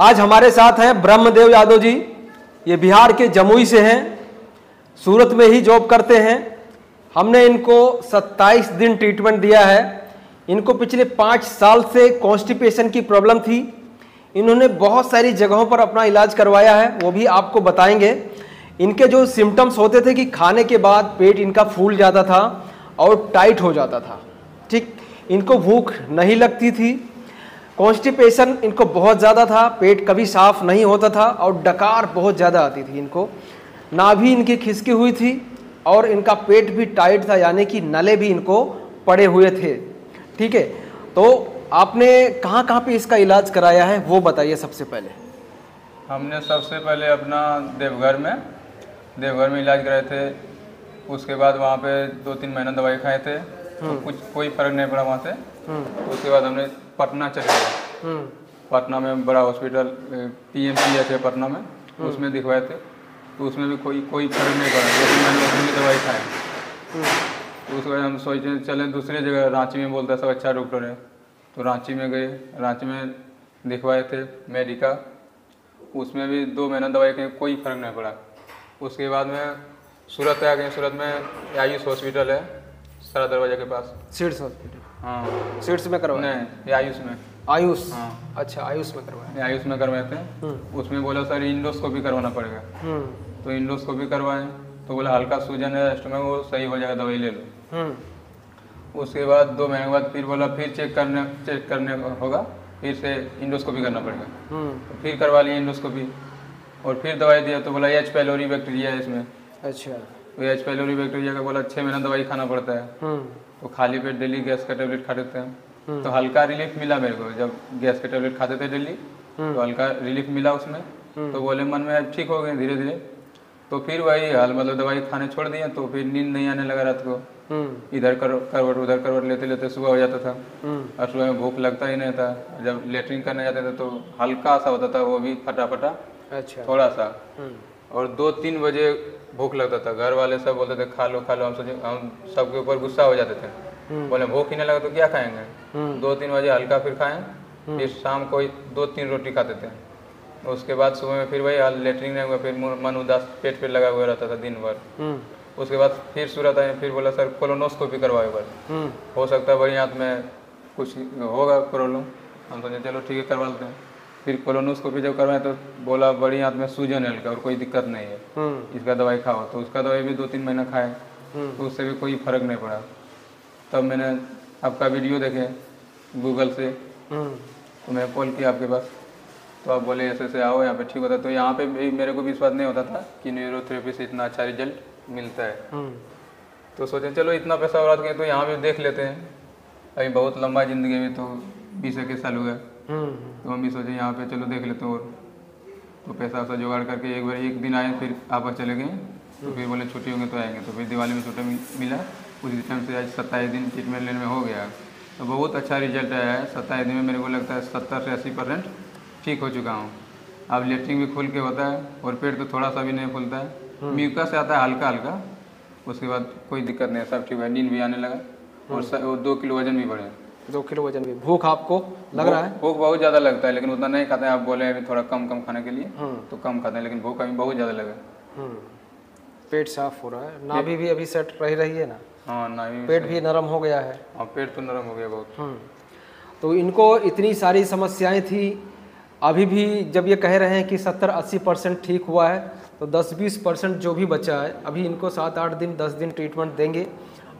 आज हमारे साथ हैं ब्रह्मदेव यादव जी। ये बिहार के जमुई से हैं, सूरत में ही जॉब करते हैं। हमने इनको 27 दिन ट्रीटमेंट दिया है। इनको पिछले 5 साल से कॉन्स्टिपेशन की प्रॉब्लम थी। इन्होंने बहुत सारी जगहों पर अपना इलाज करवाया है, वो भी आपको बताएंगे। इनके जो सिम्टम्स होते थे कि खाने के बाद पेट इनका फूल जाता था और टाइट हो जाता था, ठीक, इनको भूख नहीं लगती थी। कॉन्स्टिपेशन इनको बहुत ज़्यादा था, पेट कभी साफ नहीं होता था और डकार बहुत ज़्यादा आती थी इनको। नाभि इनकी खिसकी हुई थी और इनका पेट भी टाइट था, यानी कि नले भी इनको पड़े हुए थे। ठीक है, तो आपने कहाँ कहाँ पे इसका इलाज कराया है वो बताइए। सबसे पहले हमने सबसे पहले अपना देवघर में इलाज कराए थे। उसके बाद वहाँ पे 2-3 महीना दवाई खाए थे, तो कुछ कोई फर्क नहीं पड़ा वहाँ से। उसके बाद हमने पटना चले गए। पटना में बड़ा हॉस्पिटल PMCH है पटना में, उसमें दिखवाए थे, तो उसमें भी कोई फर्क नहीं पड़ा। 2-3 महीने दवाई खाए, उसके बाद हम सोचे चले दूसरे जगह। रांची में बोलता सब अच्छा डॉक्टर है, तो रांची में गए। रांची में दिखवाए थे मेडिका, उसमें भी 2 महीना दवाई खाई, कोई फर्क नहीं पड़ा। उसके बाद में सूरत आ गए। सूरत में आयुष हॉस्पिटल है सरा दरवाजा के पास, सीड्स हॉस्पिटल। हाँ, सीड्स में करवाया? नहीं, आयुष में। आयुष, हाँ। अच्छा, आयुष में करवाया? आयुष में करवाए थे। उसमें बोला सर इंडोस्कोपी करवाना पड़ेगा, तो इंडोस्कोपी करवाएं, तो बोला हल्का सूजन है स्टमक, वो सही हो जाएगा, दवाई ले लो। उसके बाद 2 महीने के बाद फिर बोला फिर चेक करने होगा, फिर से इंडोस्कोपी करना पड़ेगा। फिर करवा लिया इंडोस्कोपी और फिर दवाई दिया, तो बोला H पैलोरी बैक्टीरिया है इसमें। अच्छा, तो H पैलोरी बैक्टीरिया का बोला 6 महीना दवाई खाना पड़ता है, तो खाली पेट डेली गैस का टेबलेट खा देते हैं। तो हल्का रिलीफ मिला मेरे को, जब गैस का टेबलेट खाते थे डेली तो हल्का रिलीफ मिला उसमें। तो बोले मन में अब ठीक हो गए धीरे धीरे। तो फिर वही हाल, मतलब दवाई खाने छोड़ दिए, तो फिर नींद नहीं आने लगा रात को। इधर करवट उधर करवट लेते लेते सुबह हो जाता था, और सुबह में भूख लगता ही नहीं था। जब लेटरिन करने जाते थे तो हल्का सा होता था, वो भी फटाफटा, अच्छा, थोड़ा सा। और 2-3 बजे भूख लगता था। घर वाले सब बोलते थे खा लो खा लो, हम सोचे, हम सबके ऊपर गुस्सा हो जाते थे, बोले भूख ही नहीं लगा तो क्या खाएंगे। 2-3 बजे हल्का फिर खाएं, फिर शाम को 2-3 रोटी खाते थे। उसके बाद सुबह में फिर वही हाल, लेटरिन नहीं हुआ, फिर मन उदास पेट पे लगा हुआ रहता था दिन भर। उसके बाद फिर सूरत आए, फिर बोला सर कोलोनोस्कोपी करवाए बार, हो सकता है वही हाथ में कुछ होगा प्रॉब्लम। हम सोचे चलो ठीक है करवा लेते हैं। फिर कोलोनोस्कोपी जब करवाए तो बोला बड़ी आंत में सूजन है और कोई दिक्कत नहीं है, इसका दवाई खाओ। तो उसका दवाई भी 2-3 महीना खाए, तो उससे भी कोई फर्क नहीं पड़ा। तब मैंने आपका वीडियो देखे गूगल से, तो मैं कॉल किया आपके पास, तो आप बोले ऐसे ऐसे आओ यहाँ पे ठीक होता। तो यहाँ पे भी मेरे को विश्वास नहीं होता था कि न्यूरोथेरेपी से इतना अच्छा रिजल्ट मिलता है। तो सोचे चलो इतना पैसा हो रहा था तो यहाँ भी देख लेते हैं। अभी बहुत लंबा जिंदगी में, तो 20-21 साल हुआ, तो हम भी सोचे यहाँ पे चलो देख लेते हैं। और तो पैसा वैसा जुगाड़ करके एक दिन आए, फिर वापस चले गए। तो फिर बोले छुट्टी होंगे तो आएंगे, तो फिर दिवाली में छुट्टी मिला। उसी टाइम से आज 27 दिन ट्रीटमेंट लेने में हो गया, तो बहुत अच्छा रिजल्ट आया है। 27 दिन में मेरे को लगता है 70 से 80% ठीक हो चुका हूँ। अब लेटरिन भी खुल के होता है और पेट तो थोड़ा सा भी नहीं फूलता है, म्यूकस से आता है हल्का हल्का। उसके बाद कोई दिक्कत नहीं है, सब ठीक है। नींद भी आने लगा और 2 किलो वजन भी बढ़े। 2 किलो वजन भी। भूख आपको लग रहा है? भूख बहुत ज़्यादा लगता है, लेकिन उतना नहीं खाते हैं। आप बोले अभी थोड़ा कम खाने के लिए, तो कम खाते हैं, लेकिन भूख अभी बहुत ज़्यादा लगा। पेट साफ हो रहा है, नाभि भी अभी सेट रही है ना? हाँ, नाभि पेट भी नरम हो गया है। हाँ, पेट तो नरम हो गया बहुत। तो इनको इतनी सारी समस्याएँ थी, अभी भी जब ये कह रहे हैं कि 70-80% ठीक हुआ है, तो 10-20% जो भी बचा है अभी इनको 7-8 दिन 10 दिन ट्रीटमेंट देंगे।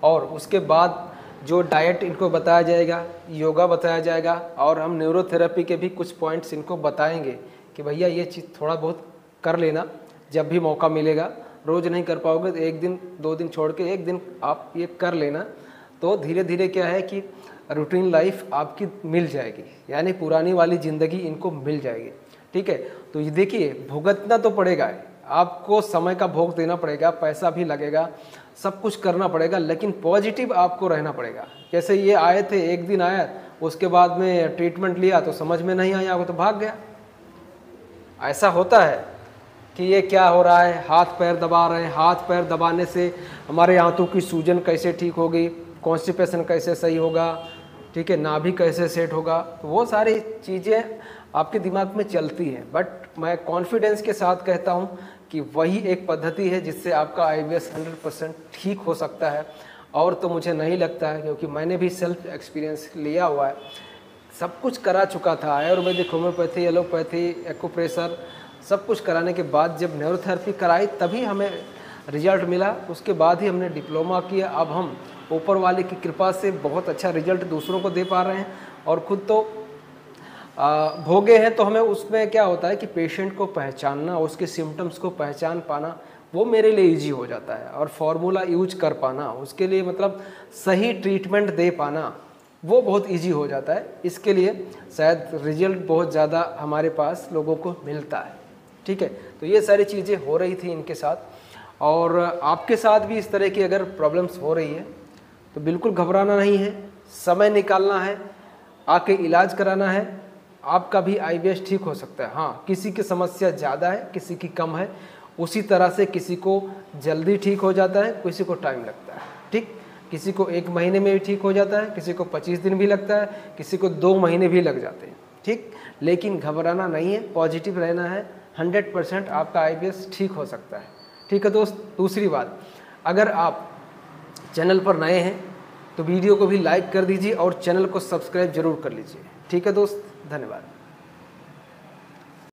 और उसके बाद जो डाइट इनको बताया जाएगा, योगा बताया जाएगा, और हम न्यूरोथेरेपी के भी कुछ पॉइंट्स इनको बताएंगे कि भैया ये चीज़ थोड़ा बहुत कर लेना जब भी मौका मिलेगा। रोज़ नहीं कर पाओगे तो 1 दिन 2 दिन छोड़ के 1 दिन आप ये कर लेना, तो धीरे धीरे क्या है कि रूटीन लाइफ आपकी मिल जाएगी, यानी पुरानी वाली ज़िंदगी इनको मिल जाएगी। ठीक है, तो ये देखिए भुगतना तो पड़ेगा, आपको समय का भोग देना पड़ेगा, पैसा भी लगेगा, सब कुछ करना पड़ेगा, लेकिन पॉजिटिव आपको रहना पड़ेगा। जैसे ये आए थे, 1 दिन आया, उसके बाद में ट्रीटमेंट लिया तो समझ में नहीं आया, वो तो भाग गया। ऐसा होता है कि ये क्या हो रहा है, हाथ पैर दबा रहे हैं, हाथ पैर दबाने से हमारे आंतों की सूजन कैसे ठीक होगी, कॉन्स्टिपेशन कैसे सही होगा, ठीक है, नाभि कैसे सेट होगा। तो वो सारी चीज़ें आपके दिमाग में चलती है, बट मैं कॉन्फिडेंस के साथ कहता हूँ कि वही एक पद्धति है जिससे आपका IBS 100% ठीक हो सकता है। और तो मुझे नहीं लगता है, क्योंकि मैंने भी सेल्फ एक्सपीरियंस लिया हुआ है, सब कुछ करा चुका था। आयुर्वेदिक, होम्योपैथी, एलोपैथी, एक्यूप्रेशर सब कुछ कराने के बाद जब न्यूरोथेरेपी कराई तभी हमें रिजल्ट मिला। उसके बाद ही हमने डिप्लोमा किया। अब हम ऊपर वाले की कृपा से बहुत अच्छा रिजल्ट दूसरों को दे पा रहे हैं और खुद तो भोगे हैं। तो हमें उसमें क्या होता है कि पेशेंट को पहचानना, उसके सिम्टम्स को पहचान पाना, वो मेरे लिए ईजी हो जाता है। और फार्मूला यूज कर पाना, उसके लिए मतलब सही ट्रीटमेंट दे पाना, वो बहुत ईजी हो जाता है। इसके लिए शायद रिजल्ट बहुत ज़्यादा हमारे पास लोगों को मिलता है। ठीक है, तो ये सारी चीज़ें हो रही थी इनके साथ। और आपके साथ भी इस तरह की अगर प्रॉब्लम्स हो रही है तो बिल्कुल घबराना नहीं है, समय निकालना है, आके इलाज कराना है, आपका भी IBS ठीक हो सकता है। हाँ, किसी की समस्या ज़्यादा है, किसी की कम है, उसी तरह से किसी को जल्दी ठीक हो जाता है, किसी को टाइम लगता है। ठीक, किसी को 1 महीने में भी ठीक हो जाता है, किसी को 25 दिन भी लगता है, किसी को 2 महीने भी लग जाते हैं। ठीक, लेकिन घबराना नहीं है, पॉजिटिव रहना है, 100% आपका IBS ठीक हो सकता है। ठीक है दोस्त, दूसरी बात, अगर आप चैनल पर नए हैं तो वीडियो को भी लाइक कर दीजिए और चैनल को सब्सक्राइब जरूर कर लीजिए। ठीक है दोस्त, धन्यवाद।